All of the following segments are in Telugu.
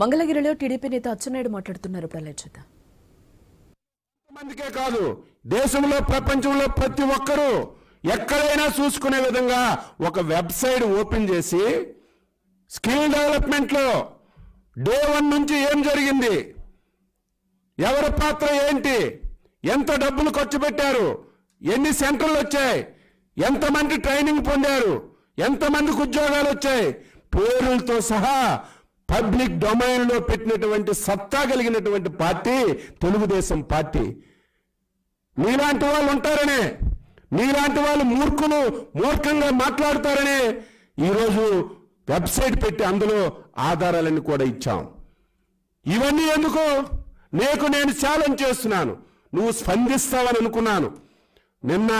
మంగళగిరిలో టీడీపీ నేత అచ్చెన్నాయుడు మాట్లాడుతున్నారు. మందికే కాదు దేశంలో ప్రపంచంలో ప్రతి ఒక్కరూ ఎక్కడైనా చూసుకునే విధంగా ఒక వెబ్‌సైట్ ఓపెన్ చేసి స్కిల్ డెవలప్‌మెంట్ లో డే 1 నుంచి ఏం జరిగింది, ఎవరి పాత్ర ఏంటి, ఎంత డబ్బులు ఖర్చు పెట్టారు, ఎన్ని సెంటర్లు వచ్చాయి, ఎంత మంది ట్రైనింగ్ పొందారు, ఎంత మందికి ఉద్యోగాలు వచ్చాయి, పేరులతో సహా పబ్లిక్ డొమైన్ లో పెట్టినటువంటి సత్తా కలిగినటువంటి పార్టీ తెలుగుదేశం పార్టీ. మీలాంటి వాళ్ళు ఉంటారనే, మీలాంటి వాళ్ళు మూర్ఖులు మూర్ఖంగా మాట్లాడతారనే ఈరోజు వెబ్‌సైట్ పెట్టి అందులో ఆధారాలను కూడా ఇచ్చాం. ఇవన్నీ ఎందుకు? నీకు నేను ఛాలెంజ్ చేస్తున్నాను, నువ్వు స్పందిస్తావని అనుకున్నాను. నిన్న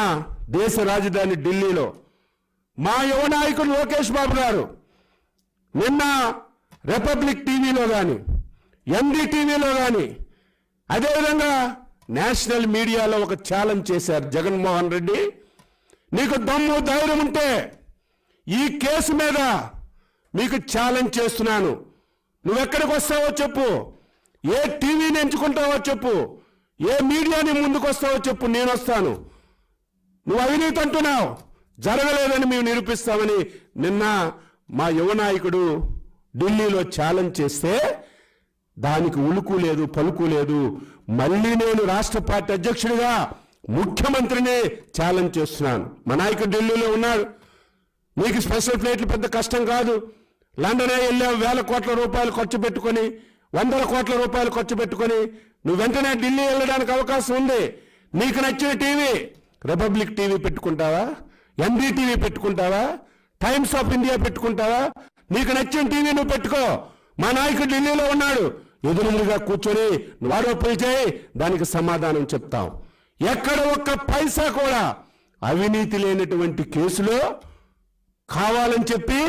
దేశ రాజధాని ఢిల్లీలో మా యువ నాయకుడు లోకేష్ బాబు గారు నిన్న రిపబ్లిక్ టీవీలో కానీ ఎన్డీటీవీలో కానీ అదేవిధంగా నేషనల్ మీడియాలో ఒక ఛాలెంజ్ చేశారు. జగన్మోహన్ రెడ్డి, నీకు దమ్ము ధైర్యం ఉంటే ఈ కేసు మీద నీకు ఛాలెంజ్ చేస్తున్నాను, నువ్వెక్కడికి వస్తావో చెప్పు, ఏ టీవీని ఎంచుకుంటావో చెప్పు, ఏ మీడియాని ముందుకు వస్తావో చెప్పు, నేను వస్తాను. నువ్వు అవినీతి అంటున్నావు, జరగలేదని మేము నిరూపిస్తామని నిన్న మా యువ నాయకుడు ఢిల్లీలో ఛాలెంజ్ చేస్తే దానికి ఉలుకు లేదు పలుకు లేదు. మళ్ళీ నేను రాష్ట్ర పార్టీ అధ్యక్షుడిగా ముఖ్యమంత్రిని ఛాలెంజ్ చేస్తున్నాను. మా నాయకుడు ఢిల్లీలో ఉన్నాడు, నీకు స్పెషల్ ఫ్లైట్లు పెద్ద కష్టం కాదు, లండనే వెళ్ళావు, వేల కోట్ల రూపాయలు ఖర్చు పెట్టుకొని వందల కోట్ల రూపాయలు ఖర్చు పెట్టుకొని నువ్వు వెంటనే ఢిల్లీ వెళ్ళడానికి అవకాశం ఉంది. నీకు నచ్చిన టీవీ రిపబ్లిక్ టీవీ పెట్టుకుంటావా, ఎన్డీటీవీ పెట్టుకుంటావా, టైమ్స్ ఆఫ్ ఇండియా పెట్టుకుంటావా, నీకు నచ్చిన టీవీ నువ్వు పెట్టుకో. మా నాయకుడు ఢిల్లీలో ఉన్నాడు, ఎదురుగా కూర్చొని నువ్వు ఆరోపణలు చేయి, దానికి సమాధానం చెప్తాం. ఎక్కడ ఒక్క పైసా కూడా అవినీతి లేనటువంటి కేసులో కావాలని చెప్పి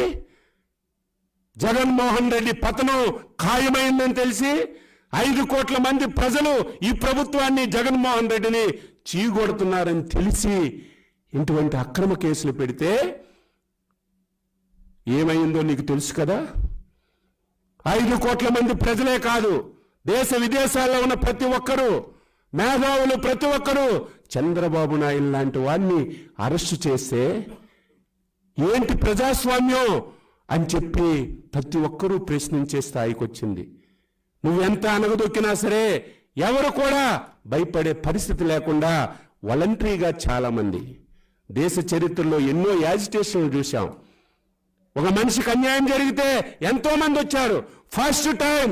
జగన్మోహన్ రెడ్డి పతనం ఖాయమైందని తెలిసి 5 కోట్ల మంది ప్రజలు ఈ ప్రభుత్వాన్ని జగన్మోహన్ రెడ్డిని చీగొడుతున్నారని తెలిసి ఇటువంటి అక్రమ కేసులు పెడితే ఏమైందో నీకు తెలుసు కదా. 5 కోట్ల మంది ప్రజలే కాదు, దేశ విదేశాల్లో ఉన్న ప్రతి ఒక్కరూ మేధావులు ప్రతి ఒక్కరూ చంద్రబాబు నాయుడు లాంటి వాడిని అరెస్టు చేస్తే ఏంటి ప్రజాస్వామ్యం అని చెప్పి ప్రతి ఒక్కరూ ప్రశ్నించే స్థాయికి వచ్చింది. నువ్వెంత అనగదొక్కినా సరే ఎవరు కూడా భయపడే పరిస్థితి లేకుండా వాలంటరీగా చాలామంది దేశ చరిత్రలో ఎన్నో యాజిటేషన్లు చూశాం. ఒక మనిషికి అన్యాయం జరిగితే ఎంతో మంది వచ్చారు. ఫస్ట్ టైం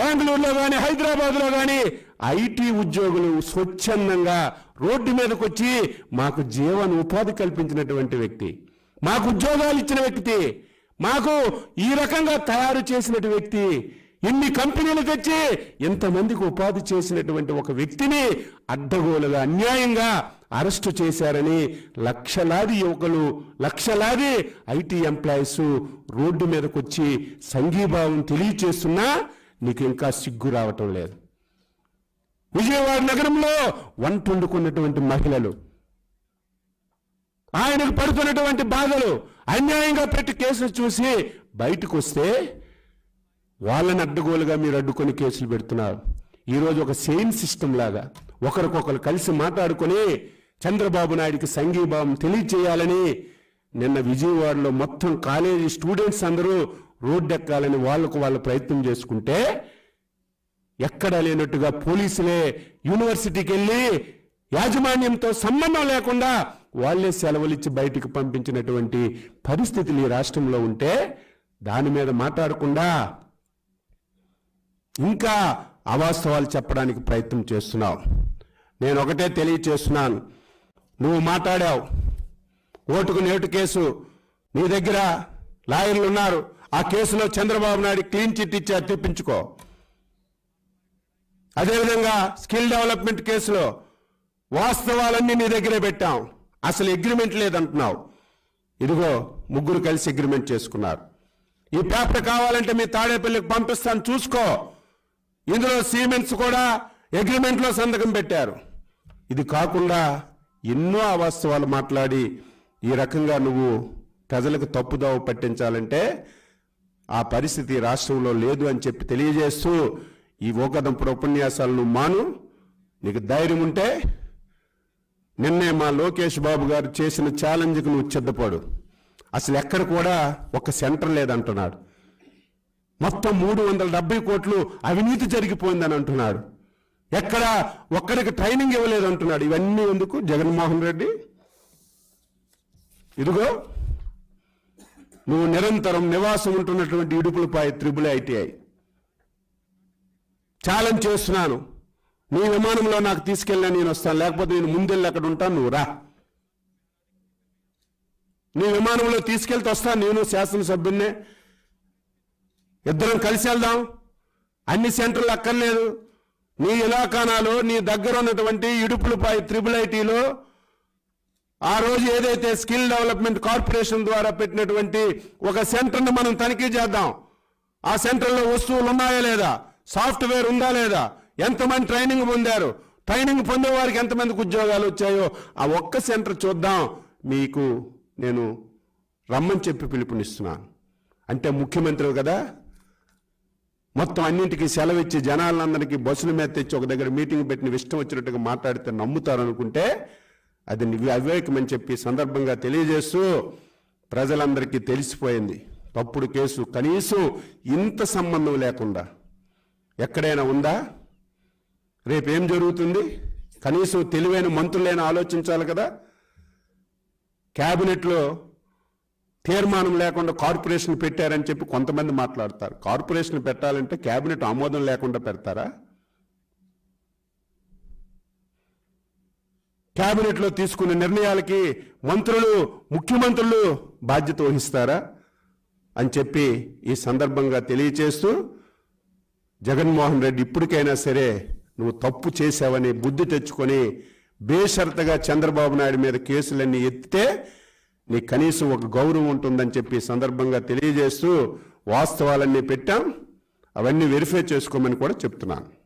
బెంగళూరులో కానీ హైదరాబాద్లో కానీ ఐటీ ఉద్యోగులు స్వచ్ఛందంగా రోడ్డు మీదకి వచ్చి మాకు జీవన ఉపాధి కల్పించినటువంటి వ్యక్తి, మాకు ఉద్యోగాలు ఇచ్చిన వ్యక్తి, మాకు ఈ రకంగా తయారు చేసినటువంటి వ్యక్తి, ఇన్ని కంపెనీలు తెచ్చి ఇంతమందికి ఉపాధి చేసినటువంటి ఒక వ్యక్తిని అడ్డగోలుగా అన్యాయంగా అరెస్టు చేశారని లక్షలాది యువకులు లక్షలాది ఐటీ ఎంప్లాయీస్ రోడ్డు మీదకు వచ్చి సంఘీభావం తెలియచేస్తున్నా నీకు ఇంకా సిగ్గు రావటం లేదు. విజయవాడ నగరంలో వంట వండుకున్నటువంటి మహిళలు ఆయనకు పడుతున్నటువంటి బాధలు అన్యాయంగా పెట్టి కేసులు చూసి బయటకు వస్తే వాళ్ళని అడ్డగోలుగా మీరు అడ్డుకొని కేసులు పెడుతున్నారు. ఈరోజు ఒక సేమ్ సిస్టమ్ లాగా ఒకరికొకరు కలిసి మాట్లాడుకొని చంద్రబాబు నాయుడికి సంఘీభావం తెలియచేయాలని నిన్న విజయవాడలో మొత్తం కాలేజీ స్టూడెంట్స్ అందరూ రోడ్డెక్కాలని వాళ్ళకు వాళ్ళు ప్రయత్నం చేసుకుంటే ఎక్కడ లేనట్టుగా పోలీసులే యూనివర్సిటీకి వెళ్ళి యాజమాన్యంతో సంబంధం లేకుండా వాళ్ళే సెలవులు ఇచ్చి బయటికి పంపించినటువంటి పరిస్థితులు ఈ రాష్ట్రంలో ఉంటే దాని మీద మాట్లాడకుండా ఇంకా అవాస్తవాలు చెప్పడానికి ప్రయత్నం చేస్తున్నావు. నేను ఒకటే తెలియచేస్తున్నాను, నువ్వు మాట్లాడావు ఓటుకు నేటు కేసు, నీ దగ్గర లాయర్లు ఉన్నారు, ఆ కేసులో చంద్రబాబు నాయుడు క్లీన్ చిట్ ఇచ్చారు, తెప్పించుకో. అదేవిధంగా స్కిల్ డెవలప్మెంట్ కేసులో వాస్తవాలన్నీ నీ దగ్గరే పెట్టాం, అసలు అగ్రిమెంట్ లేదంటున్నావు, ఇదిగో ముగ్గురు కలిసి అగ్రిమెంట్ చేసుకున్నారు, ఈ పేపర్ కావాలంటే మీ తాడేపల్లికి పంపిస్తాను చూసుకో, ఇందులో సిమెంట్స్ కూడా అగ్రిమెంట్లో సంతకం పెట్టారు. ఇది కాకుండా ఎన్నో అవాస్తవాలు మాట్లాడి ఈ రకంగా నువ్వు ప్రజలకు తప్పుదోవ పట్టించాలంటే ఆ పరిస్థితి రాష్ట్రంలో లేదు అని చెప్పి తెలియజేస్తూ ఈ ఓకదంపుడు ఉపన్యాసాలను మాను, నీకు ధైర్యం ఉంటే నిన్నే మా లోకేష్ బాబు గారు చేసిన ఛాలెంజ్కి నువ్వు చిద్దపడు. అసలు ఎక్కడ కూడా ఒక సెంటర్ లేదంటున్నాడు. మొత్తం 370 కోట్లు అవినీతి జరిగిపోయిందని అంటున్నాడు. ఎక్కడ ఒక్కడికి ట్రైనింగ్ ఇవ్వలేదు అంటున్నాడు. ఇవన్నీ ఎందుకు జగన్మోహన్ రెడ్డి? ఇదిగో నువ్వు నిరంతరం నివాసం ఉంటున్నటువంటి ఇడుపులపై TRIBUL ITI ఛాలెంజ్ చేస్తున్నాను. నీ విమానంలో నాకు తీసుకెళ్ళినా నేను వస్తాను, లేకపోతే నేను ముందెళ్ళి అక్కడ ఉంటాను, నువ్వు రా. నీ విమానంలో తీసుకెళ్తే వస్తాను, నేను శాసనసభ్యున్నే, ఇద్దరం కలిసి వెళ్దాం. అన్ని సెంటర్లు అక్కర్లేదు, నీ ఇలాకానాలో నీ దగ్గర ఉన్నటువంటి ఇడుపులపై TRIBUL ITలో ఆ రోజు ఏదైతే స్కిల్ డెవలప్మెంట్ కార్పొరేషన్ ద్వారా పెట్టినటువంటి ఒక సెంటర్ను మనం తనిఖీ చేద్దాం. ఆ సెంటర్లో వస్తువులు ఉన్నాయా లేదా, సాఫ్ట్వేర్ ఉందా లేదా, ఎంతమంది ట్రైనింగ్ పొందారు, ట్రైనింగ్ పొందే వారికి ఎంతమందికి ఉద్యోగాలు వచ్చాయో ఆ ఒక్క సెంటర్ చూద్దాం. మీకు నేను రమ్మని చెప్పి పిలుపునిస్తున్నాను. అంటే ముఖ్యమంత్రి కదా, మొత్తం అన్నింటికి సెలవు ఇచ్చి జనాలందరికీ బస్సుల మీద తెచ్చి ఒక దగ్గర మీటింగ్ పెట్టిన ఇష్టం వచ్చినట్టుగా మాట్లాడితే నమ్ముతారనుకుంటే అది అవివేకమని చెప్పి సందర్భంగా తెలియజేస్తూ ప్రజలందరికీ తెలిసిపోయింది. తప్పుడు కేసు కనీసం ఇంత సంబంధం లేకుండా ఎక్కడైనా ఉందా? రేపేం జరుగుతుంది? కనీసం తెలివైన మంత్రులైనా ఆలోచించాలి కదా. క్యాబినెట్లో తీర్మానం లేకుండా కార్పొరేషన్ పెట్టారని చెప్పి కొంతమంది మాట్లాడతారు. కార్పొరేషన్ పెట్టాలంటే క్యాబినెట్ ఆమోదం లేకుండా పెడతారా? క్యాబినెట్లో తీసుకునే నిర్ణయాలకి మంత్రులు, ముఖ్యమంత్రులు బాధ్యత వహిస్తారా అని చెప్పి ఈ సందర్భంగా తెలియచేస్తూ జగన్మోహన్ రెడ్డి ఇప్పటికైనా సరే నువ్వు తప్పు చేశావని బుద్ధి తెచ్చుకొని బేషరతగా చంద్రబాబు నాయుడు మీద కేసులన్నీ ఎత్తితే నీకు కనీసం ఒక గౌరవం ఉంటుందని చెప్పి సందర్భంగా తెలియజేస్తూ వాస్తవాలన్నీ పెట్టాం, అవన్నీ వెరిఫై చేసుకోమని కూడా చెప్తున్నాను.